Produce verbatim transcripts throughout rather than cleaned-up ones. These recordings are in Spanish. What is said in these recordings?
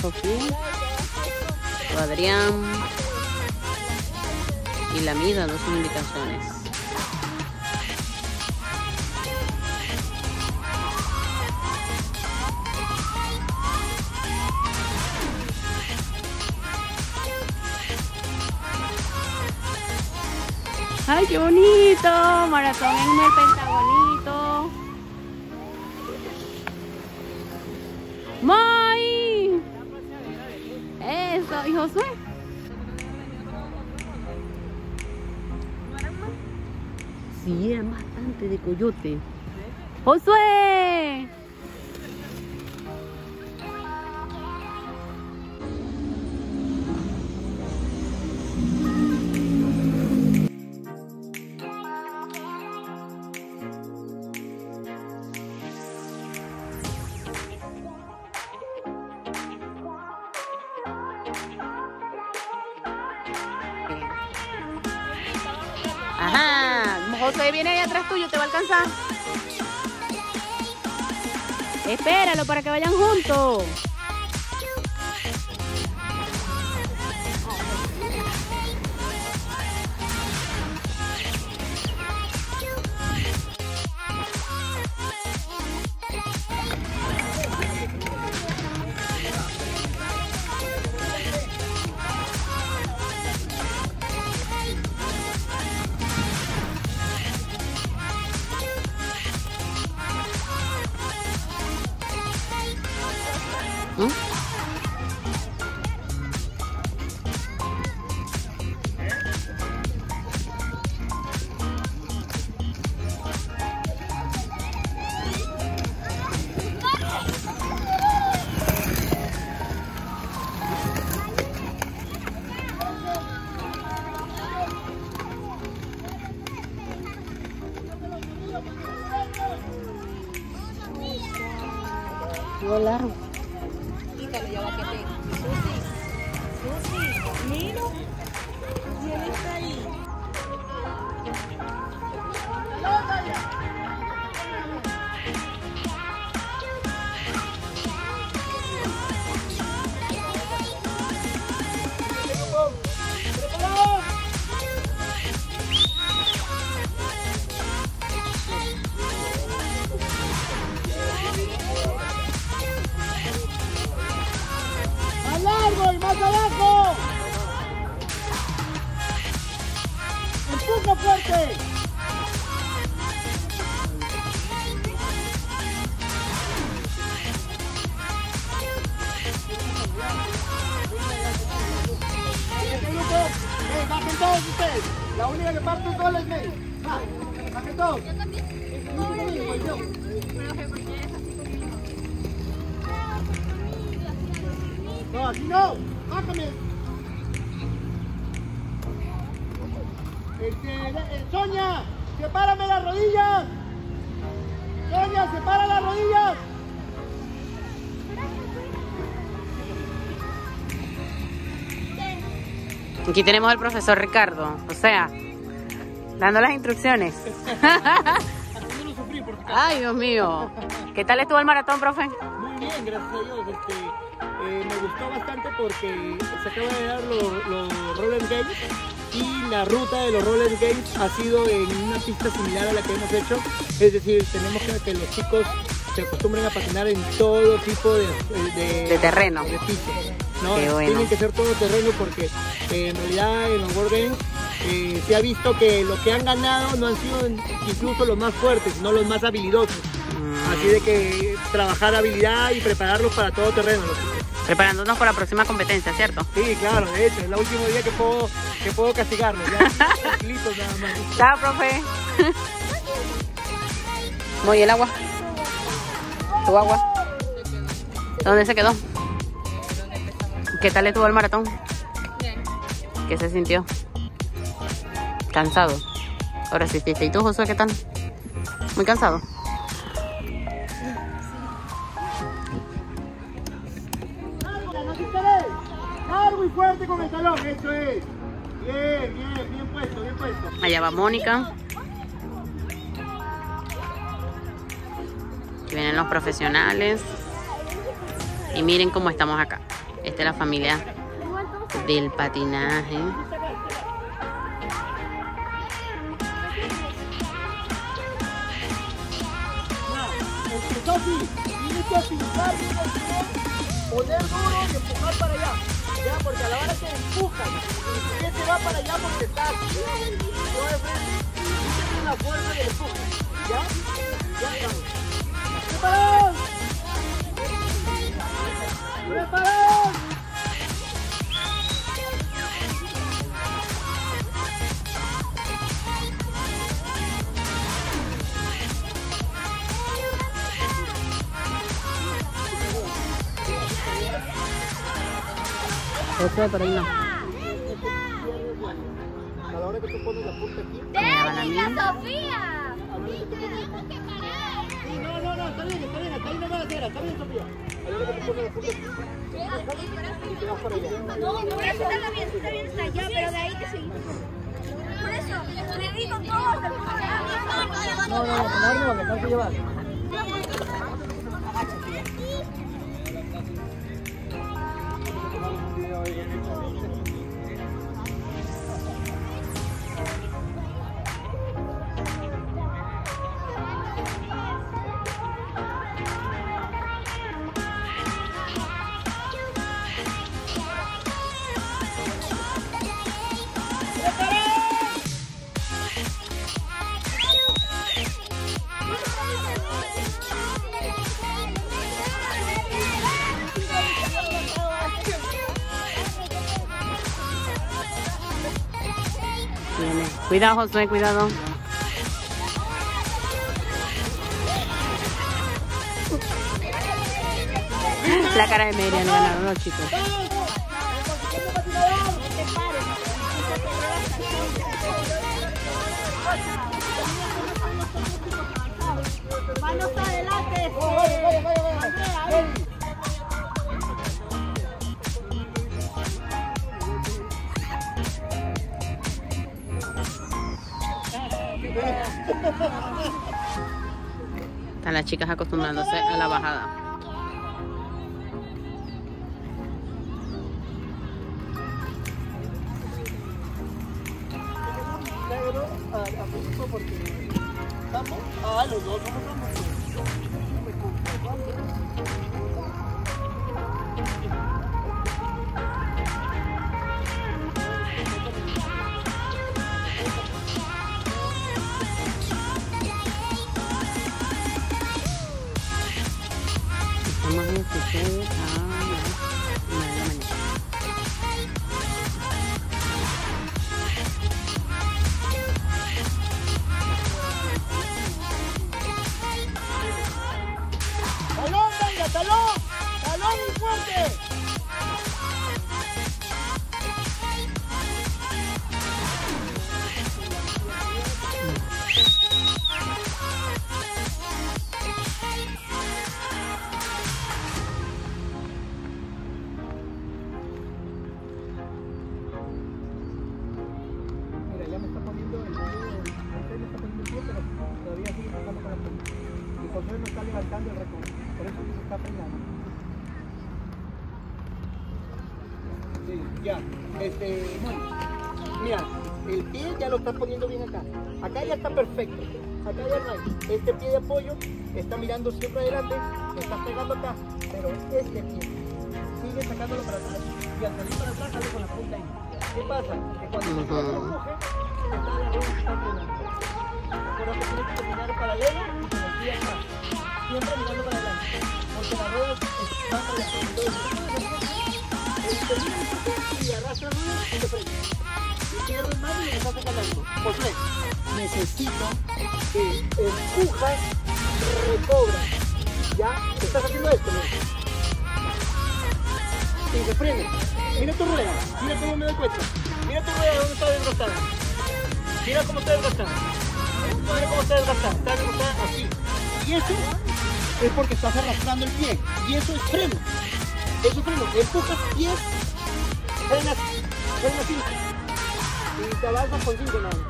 Sofía, Adrián y la Mida, dos invitaciones. ¡Ay, qué bonito! Maratón en el Pentagonito. ¡Muy! Eso, ¿y Josué? Sí, eran bastante de coyote. ¡Josué! Ajá, José viene ahí atrás tuyo, te va a alcanzar. Espéralo para que vayan juntos. ¿Mm? Volaron. ¡Más abajo! ¡Empuja fuerte! ¡Bajen todos ustedes! La única que parte un gol es Mel. ¡Bajen todos! ¡No, aquí no! Bájame. Este, Sonia, sepárame las rodillas. Sonia, separa las rodillas. Aquí tenemos al profesor Ricardo, o sea, dando las instrucciones. Ay, Dios mío. ¿Qué tal estuvo el maratón, profe? Muy bien, gracias a Dios. Este... Eh, me gustó bastante porque se acaba de dar los, los roller games y la ruta de los roller games ha sido en una pista similar a la que hemos hecho, es decir, tenemos que que los chicos se acostumbren a patinar en todo tipo de, de, de terreno, de piso, ¿no? Bueno. Tienen que ser todo terreno porque eh, en realidad en los World Games eh, se ha visto que los que han ganado no han sido incluso los más fuertes, sino los más habilidosos, mm. Así de que trabajar habilidad y prepararlos para todo terreno, los chicos. Preparándonos para la próxima competencia, ¿cierto? Sí, claro, de hecho, es el último día que puedo, que puedo castigarlo. Ya, listo, nada más. Chao, profe. Voy el agua. Tu agua. ¿Dónde se quedó? ¿Qué tal estuvo el maratón? Bien. ¿Qué se sintió? Cansado. Ahora sí, ¿y tú, Josué, qué tal? Muy cansado. Largo y fuerte con el talón, eso es. Bien, bien, bien puesto, bien puesto. Allá va Mónica. Aquí vienen los profesionales. Y miren cómo estamos acá. Esta es la familia del patinaje. Poner duro y empujar para allá. Ya, porque a la hora que empujan, usted se va para allá porque está. No es frente. Una fuerza y empuja. ¿Ya? Ya estamos. ¡Preparados! ¡Preparados! Otra para ahí no. A la hora que tú pones la punta aquí. ¡Técnica, Sofía! No, no, no, está bien, está bien, acá ahí no va a hacer, está bien, Sofía. A la hora que tú pones la punta aquí. Y te vas para allá. No, por eso está bien, está bien hasta allá, pero de ahí te seguimos. Por eso, le digo todo. No, no, no, no, me tengo que llevar. Cuidado, José, cuidado. La cara de Merian ganaron los chicos. Manos adelante. Están las chicas acostumbrándose a la bajada. Ya, este, mira, el pie ya lo está poniendo bien acá. Acá ya está perfecto. Acá ya no hay. Este pie de apoyo está mirando siempre adelante, está pegando acá, pero este pie sigue sacándolo para atrás. Y al salir para atrás sale con la punta ahí. ¿Qué pasa? Que cuando se coge, la rueda está pegando. Por eso tiene que terminar paralelo y pie atrás. Siempre mirando para adelante. Porque la rueda está para adelante. Y arrastra el ruido y lo prende. Y cierra el mano y le saca calando. Por tres, necesito que empujas, recobras. ¿Ya? ¿Estás haciendo esto? ¿No? Y se prende. Mira tu rueda. Mira cómo me doy cuenta. Mira tu rueda donde está desgastada. Mira cómo está desgastada. Mira cómo está desgastada. Está desgastada así. Y eso es porque estás arrastrando el pie. Y eso es freno. Eso es freno. Empujas pies. Frenas, frenas cinco. Y te avanzas con cinco nada más.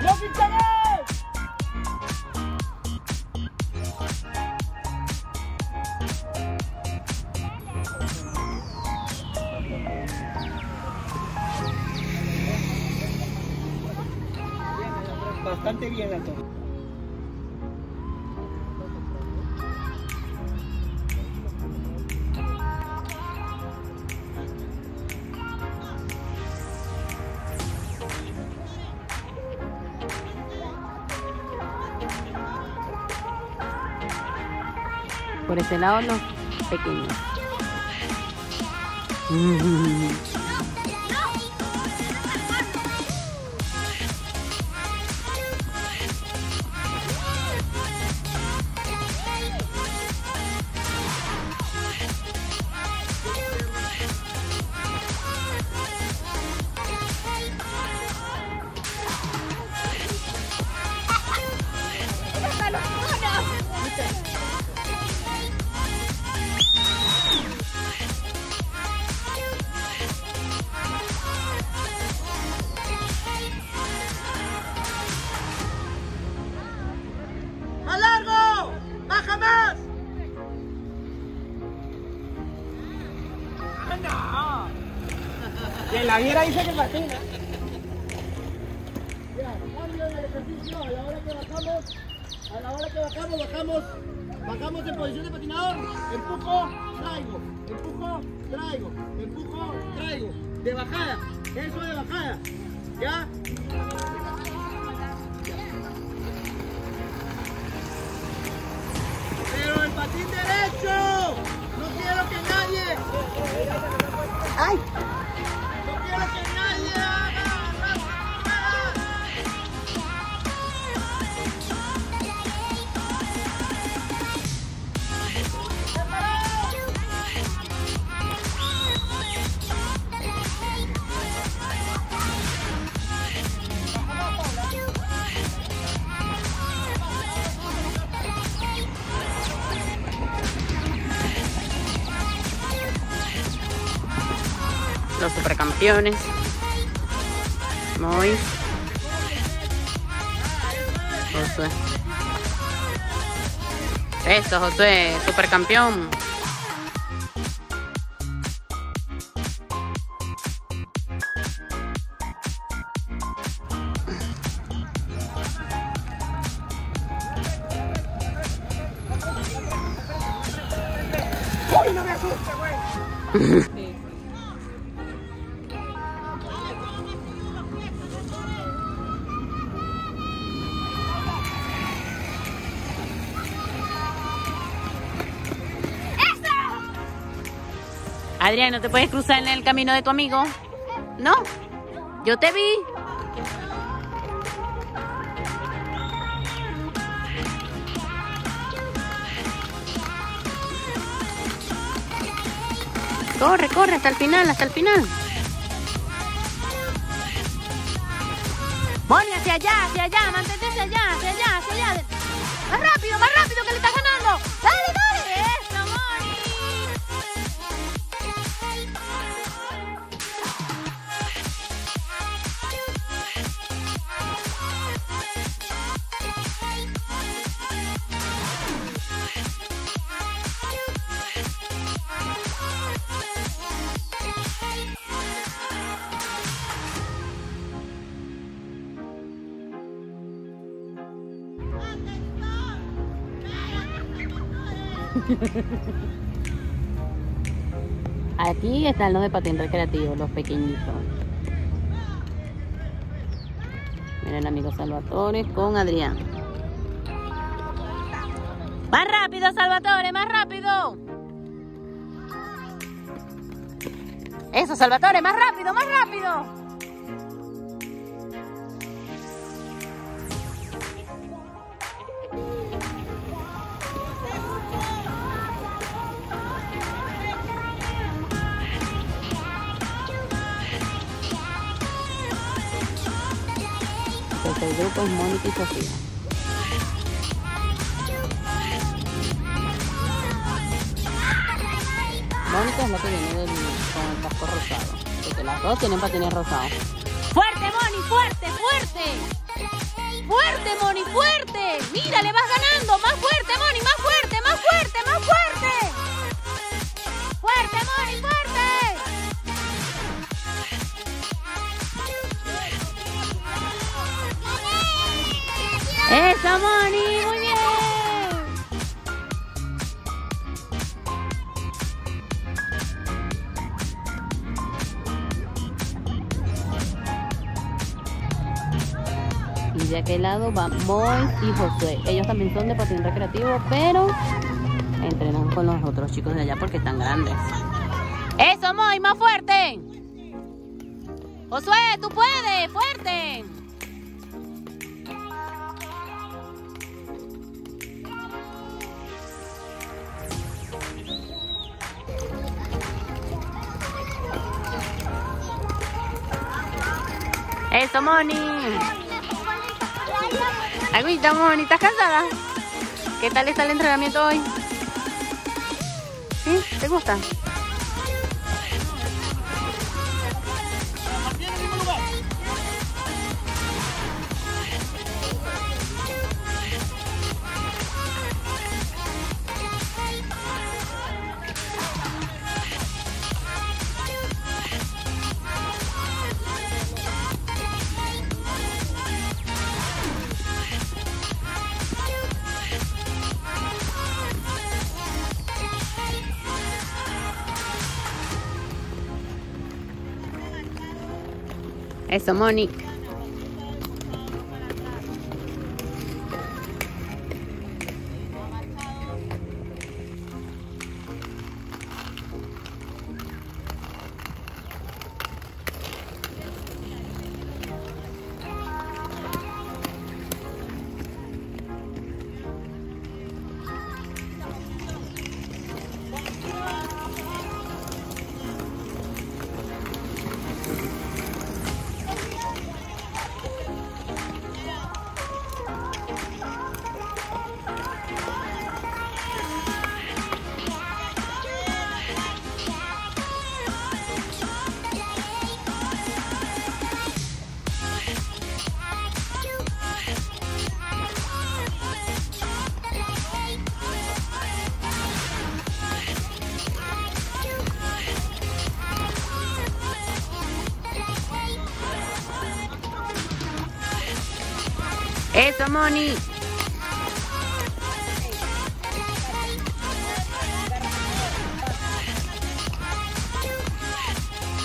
¡No pincharé! bastante bien al toro. Por este lado los pequeños. Mm-hmm. En la guerra dice que patina. Ya, cambio en el ejercicio. A la hora que bajamos, a la hora que bajamos, bajamos, bajamos en posición de patinador. Empujo, traigo, empujo, traigo, empujo, traigo. De bajada, eso de bajada. ¿Ya? Pero el patín derecho. No quiero que nadie. ¡Ay! Los supercampeones. Mois. Josué. Eso, Josué, supercampeón. Uy, no me asustes, güey. Adrián, ¿no te puedes cruzar en el camino de tu amigo? ¿No? Yo te vi. Corre, corre, hasta el final, hasta el final. Ponle hacia allá, hacia allá, mantente hacia allá, hacia allá, hacia allá. Más rápido, más rápido que le estás ganando. ¡Dale, dale! Aquí están los de patín recreativo, los pequeñitos. Mira el amigo Salvatore con Adrián. Más rápido, Salvatore, más rápido. Eso, Salvatore, más rápido, más rápido. El grupo es Mónica y Sofía. Mónica es la que viene del, con el casco rosado, porque las dos tienen patines rosados. ¡Fuerte, Moni! ¡Fuerte, fuerte! ¡Fuerte, Moni! ¡Fuerte! ¡Mira, le vas ganando! ¡Más fuerte, Moni! ¡Más fuerte! ¡Más fuerte! ¡Más fuerte! ¡Fuerte, Moni! ¡Fuerte! ¡Vamos, Ani! ¡Muy bien! Y de aquel lado van Mois y Josué. Ellos también son de patín recreativo, pero entrenan con los otros chicos de allá porque están grandes. ¡Eso, Mois! ¡Más fuerte! ¡Josué, tú puedes! ¡Fuerte! ¡Eso, Moni! Agüita, Moni, ¿estás cansada? ¿Qué tal está el entrenamiento hoy? ¿Sí? ¿Te gusta? Eso, Moni. Eso, Moni.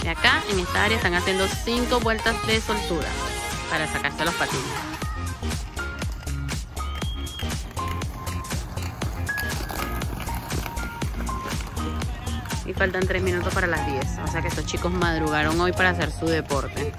Y acá en esta área están haciendo cinco vueltas de soltura para sacarse los patines. Y faltan tres minutos para las diez. O sea que estos chicos madrugaron hoy para hacer su deporte.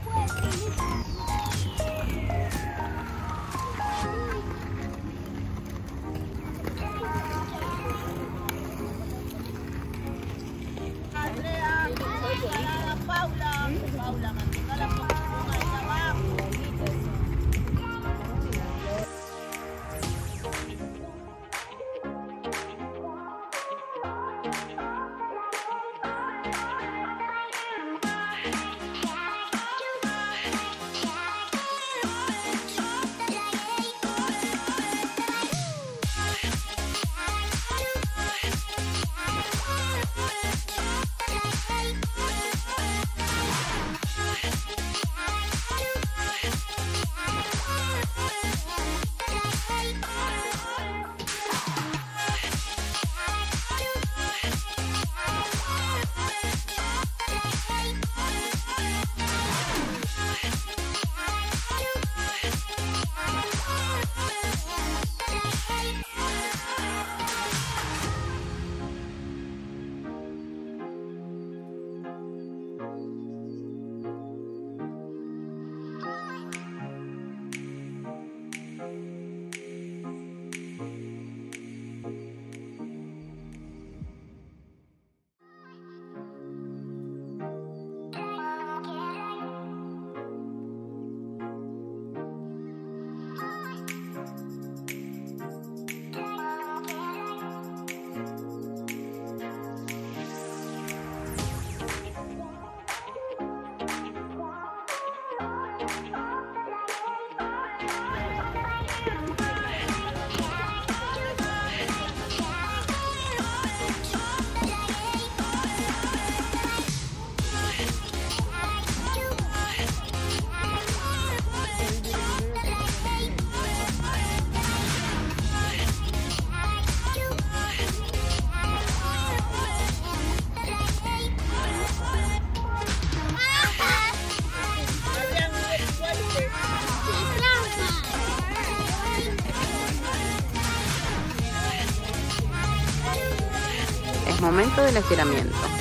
momento del estiramiento.